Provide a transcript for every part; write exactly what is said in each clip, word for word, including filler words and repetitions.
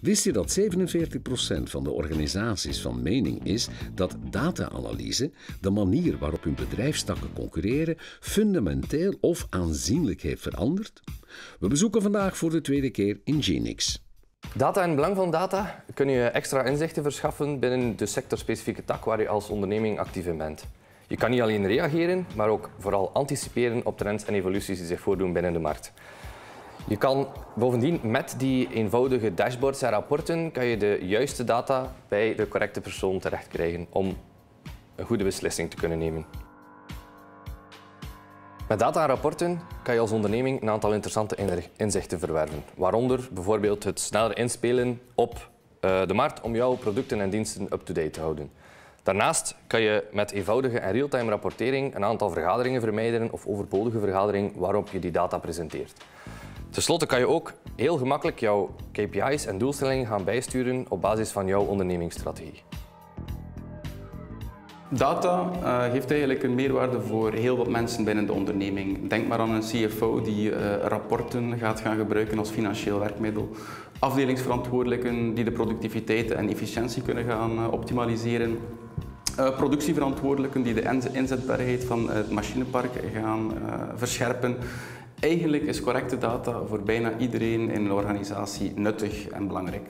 Wist je dat zevenenveertig procent van de organisaties van mening is dat data-analyse, de manier waarop hun bedrijfstakken concurreren, fundamenteel of aanzienlijk heeft veranderd? We bezoeken vandaag voor de tweede keer Ingenix. Data en het belang van data kunnen je extra inzichten verschaffen binnen de sectorspecifieke tak waar je als onderneming actief in bent. Je kan niet alleen reageren, maar ook vooral anticiperen op trends en evoluties die zich voordoen binnen de markt. Je kan bovendien met die eenvoudige dashboards en rapporten kan je de juiste data bij de correcte persoon terecht krijgen om een goede beslissing te kunnen nemen. Met data en rapporten kan je als onderneming een aantal interessante inzichten verwerven, waaronder bijvoorbeeld het sneller inspelen op de markt om jouw producten en diensten up-to-date te houden. Daarnaast kan je met eenvoudige en real-time rapportering een aantal vergaderingen vermijden of overbodige vergaderingen waarop je die data presenteert. Ten slotte kan je ook heel gemakkelijk jouw K P I's en doelstellingen gaan bijsturen op basis van jouw ondernemingsstrategie. Data uh, heeft eigenlijk een meerwaarde voor heel wat mensen binnen de onderneming. Denk maar aan een C F O die uh, rapporten gaat gaan gebruiken als financieel werkmiddel. Afdelingsverantwoordelijken die de productiviteit en efficiëntie kunnen gaan uh, optimaliseren. Uh, productieverantwoordelijken die de inzetbaarheid van het machinepark gaan uh, verscherpen. Eigenlijk is correcte data voor bijna iedereen in een organisatie nuttig en belangrijk.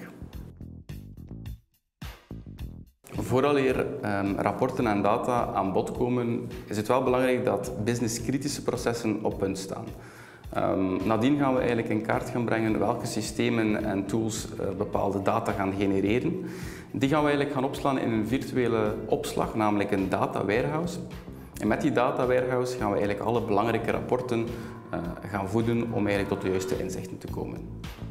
Vooraleer eh, rapporten en data aan bod komen, is het wel belangrijk dat businesskritische processen op punt staan. Um, nadien gaan we eigenlijk in kaart gaan brengen welke systemen en tools uh, bepaalde data gaan genereren. Die gaan we eigenlijk gaan opslaan in een virtuele opslag, namelijk een data warehouse. En met die data warehouse gaan we eigenlijk alle belangrijke rapporten uh, gaan voeden om eigenlijk tot de juiste inzichten te komen.